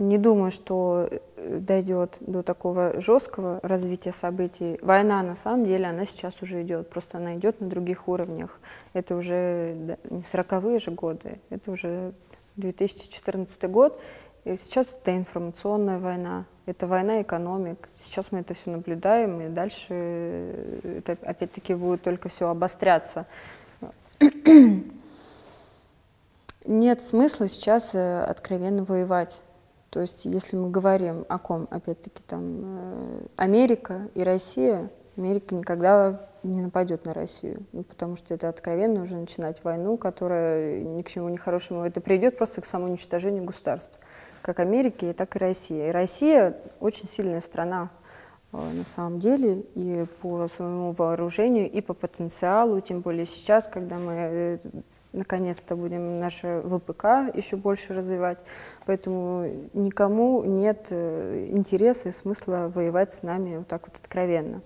Не думаю, что дойдет до такого жесткого развития событий. Война, на самом деле, она сейчас уже идет, просто она идет на других уровнях. Это уже не 40-е же годы, это уже 2014 год. И сейчас это информационная война, это война экономик. Сейчас мы это все наблюдаем, и дальше это опять-таки будет только все обостряться. Нет смысла сейчас откровенно воевать. То есть, если мы говорим о ком, опять-таки, там, Америка и Россия, Америка никогда не нападет на Россию, ну, потому что это откровенно уже начинать войну, которая ни к чему не хорошему, это приведет просто к самоуничтожению государств, как Америки, так и России. И Россия очень сильная страна на самом деле и по своему вооружению, и по потенциалу, тем более сейчас, когда мы наконец-то будем наше ВПК еще больше развивать. Поэтому никому нет интереса и смысла воевать с нами вот так вот откровенно.